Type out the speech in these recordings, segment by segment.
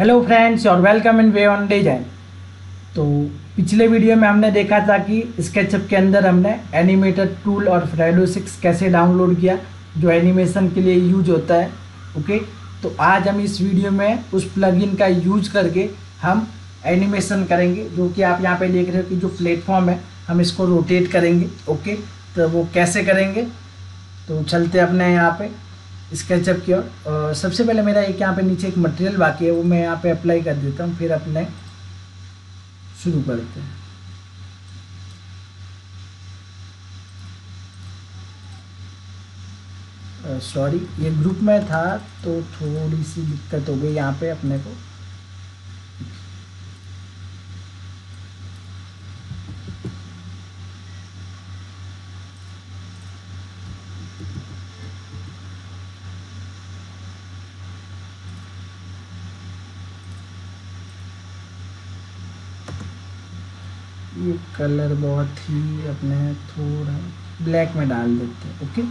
Hello friends और welcome in way on design. तो पिछले वीडियो में हमने देखा था कि स्केचअप के अंदर हमने एनिमेटर टूल और फ्रेडो6 कैसे डाउनलोड किया, जो एनिमेशन के लिए यूज होता है। ओके, तो आज हम इस वीडियो में उस प्लगइन का यूज करके हम एनिमेशन करेंगे, जो कि आप यहाँ पे देख रहे हो कि जो प्लेटफॉर्म है हम इसको रोटेट करेंगे। ओके, तो वो कैसे करेंगे, तो चलते अपने यहाँ पर स्केचअप की ओर। सबसे पहले मेरा एक यहाँ पे नीचे एक मटेरियल बाकी है, वो मैं यहाँ पे अप्लाई कर देता हूँ, फिर अपने शुरू करते हैं। सॉरी, ये ग्रुप में था तो थोड़ी सी दिक्कत हो गई यहाँ पे अपने को। ये कलर बहुत ही अपने थोड़ा ब्लैक में डाल देते हैं। ओके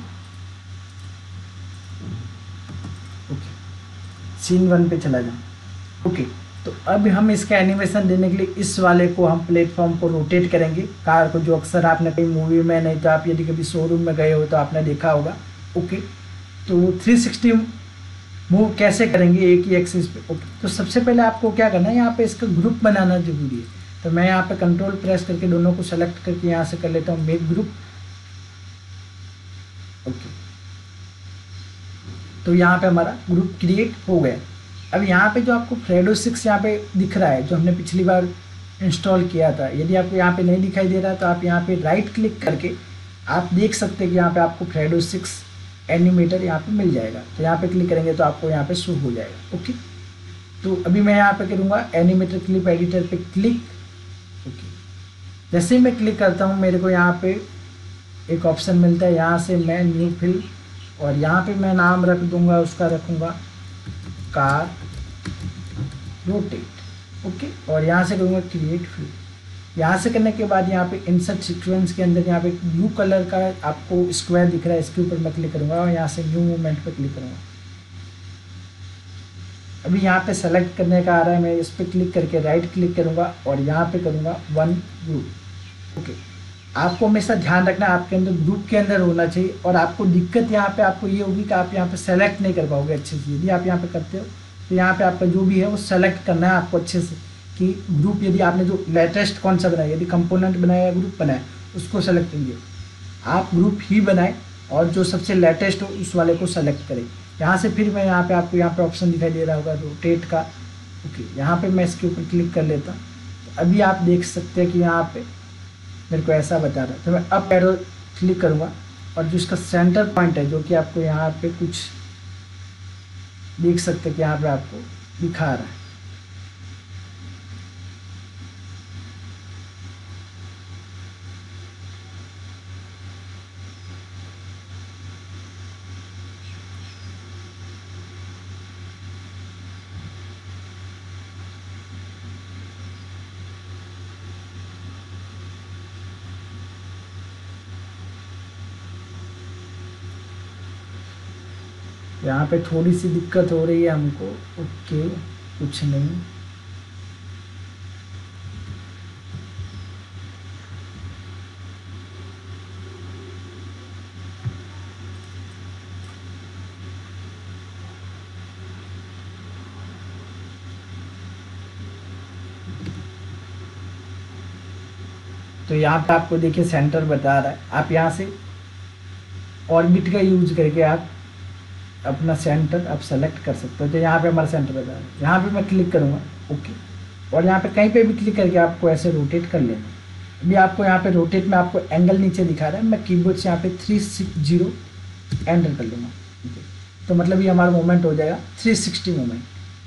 ओके, सीन 1 पे चला जाओ। ओके, तो अब हम इसका एनिमेशन देने के लिए इस वाले को हम प्लेटफॉर्म को रोटेट करेंगे, कार को, जो अक्सर आपने कहीं मूवी में, नहीं तो आप यदि कभी शोरूम में गए हो तो आपने देखा होगा। ओके, तो 360 मूव कैसे करेंगे एक ही एक्सिस पे। ओके, तो सबसे पहले आपको क्या करना है, यहाँ पे इसका ग्रुप बनाना जरूरी है। तो मैं यहाँ पे कंट्रोल प्रेस करके दोनों को सेलेक्ट करके यहाँ से कर लेता हूँ मेक ग्रुप। ओके, तो यहाँ पे हमारा ग्रुप क्रिएट हो गया। अब यहाँ पे जो आपको फ्रेडो6 यहाँ पे दिख रहा है, जो हमने पिछली बार इंस्टॉल किया था, यदि आपको यहाँ पे नहीं दिखाई दे रहा तो आप यहाँ पे राइट क्लिक करके आप देख सकते हैं कि यहाँ पे आपको फ्रेडो6 एनिमेटर यहाँ पे मिल जाएगा। तो यहाँ पे क्लिक करेंगे तो आपको यहाँ पे शो हो जाएगा। ओके, तो अभी मैं यहाँ पे करूँगा एनिमेटर क्लिप एडिटर पे क्लिक। ओके, जैसे ही मैं क्लिक करता हूँ मेरे को यहाँ पे एक ऑप्शन मिलता है, यहाँ से मैं न्यू फिल्म, और यहाँ पे मैं नाम रख दूँगा, उसका रखूँगा कार रोटेट। ओके, और यहाँ से करूँगा क्रिएट फिल्म। यहाँ से करने के बाद यहाँ पे इंसर्ट सीक्वेंस के अंदर यहाँ पे ब्लू कलर का आपको स्क्वायर दिख रहा है, इसके ऊपर मैं क्लिक करूँगा और यहाँ से न्यू मूवमेंट पर क्लिक करूँगा। अभी यहाँ पे सेलेक्ट करने का आ रहा है, मैं इस पर क्लिक करके राइट क्लिक करूँगा और यहाँ पे करूँगा 1 ग्रुप। ओके, आपको हमेशा ध्यान रखना है आपके अंदर ग्रुप के अंदर होना चाहिए, और आपको दिक्कत यहाँ पे आपको ये होगी कि आप यहाँ पे सेलेक्ट नहीं कर पाओगे अच्छे से। यदि आप यहाँ पे करते हो तो यहाँ पे आपका जो भी है वो सेलेक्ट करना है आपको अच्छे से, कि ग्रुप यदि आपने जो लेटेस्ट कौन सा बनाया, यदि कंपोनेंट बनाया या ग्रुप बनाए, उसको सेलेक्ट करिए। आप ग्रुप ही बनाएँ और जो सबसे लेटेस्ट हो उस वाले को सेलेक्ट करें। यहाँ से फिर मैं यहाँ पे आपको यहाँ पे ऑप्शन दिखाई दे रहा होगा रोटेट का। ओके, यहाँ पे मैं इसके ऊपर क्लिक कर लेता हूँ। तो अभी आप देख सकते हैं कि यहाँ पे मेरे को ऐसा बता रहा है, तो मैं अप एरो क्लिक करूँगा और जो इसका सेंटर पॉइंट है, जो कि आपको यहाँ पे कुछ देख सकते हैं कि यहाँ पर आपको दिखा रहा है। यहाँ पे थोड़ी सी दिक्कत हो रही है हमको। ओके, कुछ नहीं, तो यहाँ पे आपको देखिए सेंटर बता रहा है। आप यहाँ से ऑर्बिट का यूज करके आप अपना सेंटर आप सेलेक्ट कर सकते हो। तो यहाँ पे हमारा सेंटर बता रहा है, यहाँ पे मैं क्लिक करूँगा। ओके, और यहाँ पे कहीं पे भी क्लिक करके आपको ऐसे रोटेट कर लेना। अभी आपको यहाँ पे रोटेट में आपको एंगल नीचे दिखा रहा है, मैं कीबोर्ड से यहाँ पे 360 एंटर कर लूँगा। तो मतलब ये हमारा मोमेंट हो जाएगा 360 मोमेंट।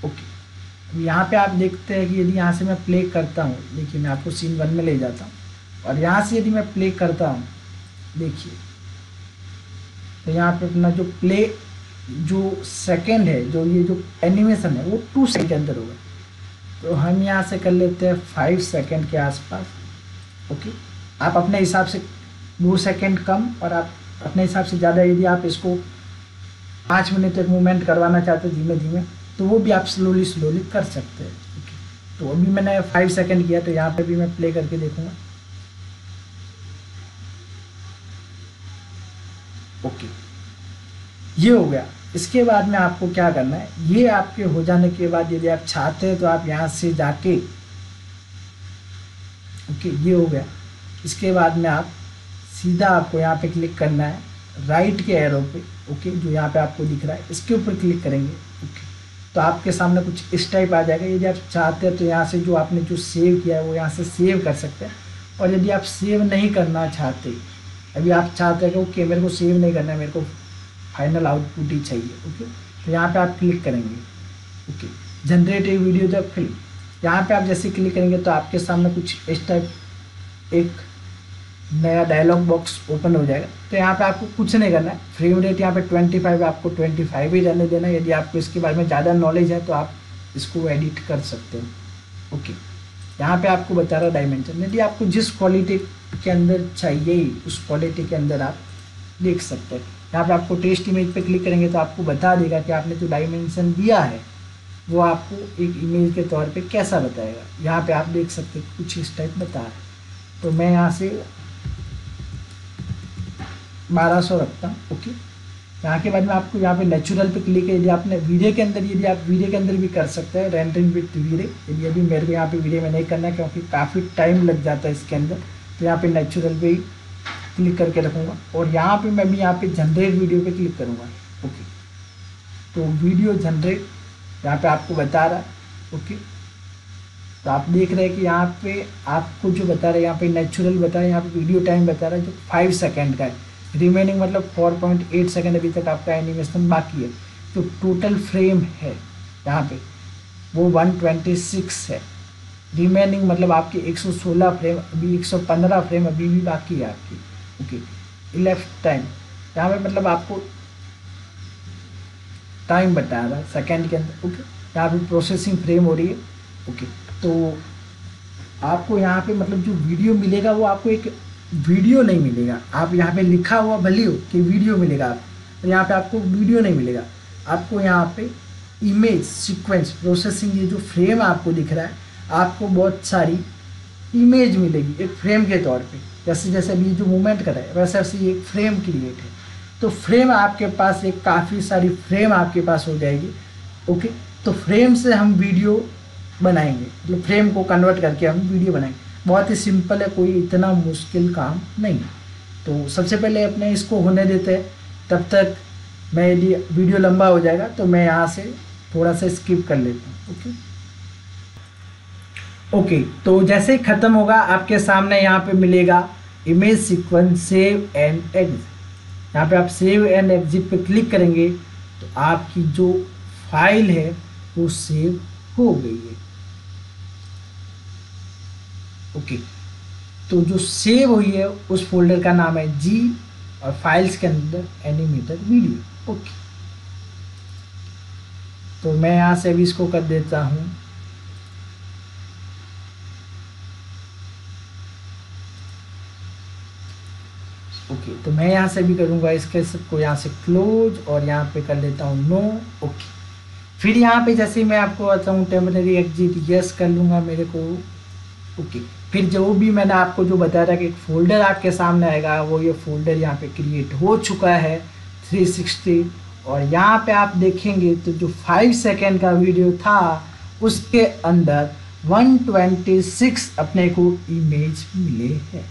ओके, यहाँ पर आप देखते हैं कि यदि यहाँ से मैं प्ले करता हूँ, देखिए मैं आपको सीन 1 में ले जाता हूँ, और यहाँ से यदि मैं प्ले करता हूँ, देखिए तो यहाँ पर अपना जो प्ले जो सेकंड है, जो ये जो एनिमेशन है, वो 2 सेकंड के अंदर होगा। तो हम यहाँ से कर लेते हैं 5 सेकंड के आसपास। ओके, आप अपने हिसाब से 2 सेकंड कम, और आप अपने हिसाब से ज़्यादा, यदि आप इसको 5 मिनट तक मूवमेंट करवाना चाहते हो धीमे धीमे, तो वो भी आप स्लोली कर सकते हैं। ओके, तो अभी मैंने 5 सेकेंड किया, तो यहाँ पे भी मैं प्ले करके देखूँगा। ओके, ये हो गया। इसके बाद में आपको क्या करना है, ये आपके हो जाने के बाद यदि आप चाहते हैं तो आप यहाँ से जाके, ओके ये हो गया। इसके बाद में आप सीधा आपको यहाँ पे क्लिक करना है राइट के एरो पे। ओके, जो यहाँ पे आपको दिख रहा है इसके ऊपर क्लिक करेंगे। ओके, तो आपके सामने कुछ इस टाइप आ जाएगा। यदि आप चाहते हैं तो यहाँ से जो आपने जो सेव किया है वो यहाँ से सेव कर सकते हैं, और यदि आप सेव नहीं करना चाहते, अभी आप चाहते हैं कि ओके मेरे को सेव नहीं करना है, मेरे को फाइनल आउटपुट ही चाहिए, ओके तो यहाँ पे आप क्लिक करेंगे। Okay, generate a video the film, यहाँ पे आप जैसे क्लिक करेंगे तो आपके सामने कुछ इस टाइप एक नया डायलॉग बॉक्स ओपन हो जाएगा। तो यहाँ पे आपको कुछ नहीं करना है, फ्रेम रेट यहाँ पे 25 आपको 25 ही रहने देना है। यदि आपको इसके बारे में ज़्यादा नॉलेज है तो आप इसको एडिट कर सकते हो। ओके, यहाँ पे आपको बता रहा डायमेंशन, यदि आपको जिस क्वालिटी के अंदर चाहिए उस क्वालिटी के अंदर आप देख सकते हैं। यहाँ पे आपको टेस्ट इमेज पे क्लिक करेंगे तो आपको बता देगा कि आपने जो डायमेंशन दिया है वो आपको एक इमेज के तौर पे कैसा बताएगा। यहाँ पे आप देख सकते हैं कुछ इस टाइप बता रहा है। तो मैं यहाँ से 1200 रखता हूँ। ओके, यहाँ के बाद में आपको यहाँ पे नेचुरल पे क्लिक है। यदि आपने वीडियो के अंदर, यदि आप वीडियो के अंदर भी कर सकते हैं रेंडरिंग विथ वीडियो, यदि अभी मेरे को यहाँ पे वीडियो में नहीं करना है क्योंकि काफ़ी टाइम लग जाता है इसके अंदर, तो यहाँ पे नेचुरल पे क्लिक करके रखूँगा और यहाँ पे मैं भी यहाँ पे जनरेट वीडियो पे क्लिक करूँगा। ओके, तो वीडियो जनरेट यहाँ पे आपको बता रहा है। ओके, तो आप देख रहे हैं कि यहाँ पे आपको जो बता रहा है, यहाँ पे नेचुरल बता रहा है, यहाँ पे वीडियो टाइम बता रहा है जो 5 सेकेंड का है, रिमेनिंग मतलब 4.8 सेकेंड अभी तक आपका एनिमेशन बाकी है। तो टोटल फ्रेम है यहाँ पर वो 126 है, रिमेनिंग मतलब आपके 116 फ्रेम, अभी 115 फ्रेम अभी भी बाकी है आपकी। ओके, लेफ्ट टाइम यहाँ पे मतलब आपको टाइम बता रहा है सेकेंड के अंदर। ओके, यहाँ पे प्रोसेसिंग फ्रेम हो रही है। ओके, तो आपको यहाँ पे मतलब जो वीडियो मिलेगा वो आपको एक वीडियो नहीं मिलेगा। आप यहाँ पे लिखा हुआ भले हो कि वीडियो मिलेगा, आप यहाँ पे आपको वीडियो नहीं मिलेगा, आपको यहाँ पे इमेज सिक्वेंस प्रोसेसिंग, ये जो फ्रेम आपको दिख रहा है आपको बहुत सारी इमेज मिलेगी एक फ्रेम के तौर पे। जैसे जैसे अभी जो मूवमेंट कर रहा है वैसे वैसे एक फ्रेम क्रिएट है, तो फ्रेम आपके पास एक काफ़ी सारी फ्रेम आपके पास हो जाएगी। ओके, तो फ्रेम से हम वीडियो बनाएंगे, मतलब फ्रेम को कन्वर्ट करके हम वीडियो बनाएंगे। बहुत ही सिंपल है, कोई इतना मुश्किल काम नहीं है। तो सबसे पहले अपने इसको होने देते हैं, तब तक मैं, यदि वीडियो लंबा हो जाएगा तो मैं यहाँ से थोड़ा सा स्किप कर लेता हूँ। ओके तो जैसे ही ख़त्म होगा आपके सामने यहाँ पे मिलेगा image sequence save and exit. यहाँ पे आप सेव एंड एग्जिट पे क्लिक करेंगे तो आपकी जो फाइल है वो सेव हो गई है। ओके, तो जो सेव हुई है उस फोल्डर का नाम है जी और फाइल्स के अंदर एनिमेटेड वीडियो। ओके, तो मैं यहाँ से भी इसको कर देता हूँ। ओके, तो मैं यहाँ से भी करूँगा, इसके सबको यहाँ से क्लोज और यहाँ पे कर लेता हूँ नो। ओके, फिर यहाँ पे जैसे ही मैं आपको आता हूँ टेम्परेरी एग्जिट यस कर लूँगा मेरे को। ओके, फिर जो भी मैंने आपको जो बताया था कि एक फ़ोल्डर आपके सामने आएगा, वो ये फ़ोल्डर यहाँ पे क्रिएट हो चुका है 360। और यहाँ पे आप देखेंगे तो जो 5 सेकेंड का वीडियो था उसके अंदर 126 अपने को इमेज मिले हैं।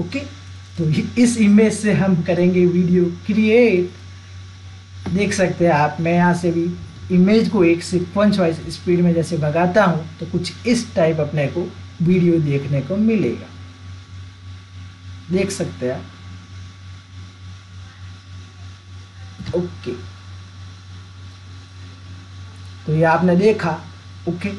ओके, तो इस इमेज से हम करेंगे वीडियो क्रिएट। देख सकते हैं आप, मैं यहाँ से भी इमेज को एक सिक्वेंस वाइज स्पीड में जैसे भगाता हूँ तो कुछ इस टाइप अपने को वीडियो देखने को मिलेगा। देख सकते हैं आप। ओके, तो ये आपने देखा। ओके,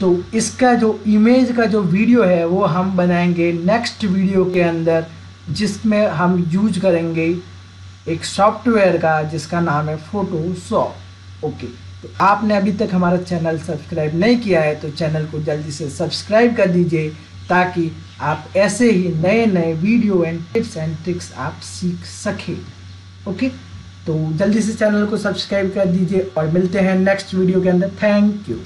तो इसका जो इमेज का जो वीडियो है वो हम बनाएंगे नेक्स्ट वीडियो के अंदर, जिसमें हम यूज करेंगे एक सॉफ्टवेयर का जिसका नाम है फोटोशॉप। ओके, तो आपने अभी तक हमारा चैनल सब्सक्राइब नहीं किया है तो चैनल को जल्दी से सब्सक्राइब कर दीजिए, ताकि आप ऐसे ही नए video and tips and tricks आप सीख सकें। ओके, तो जल्दी से चैनल को सब्सक्राइब कर दीजिए और मिलते हैं नेक्स्ट वीडियो के अंदर। Thank you.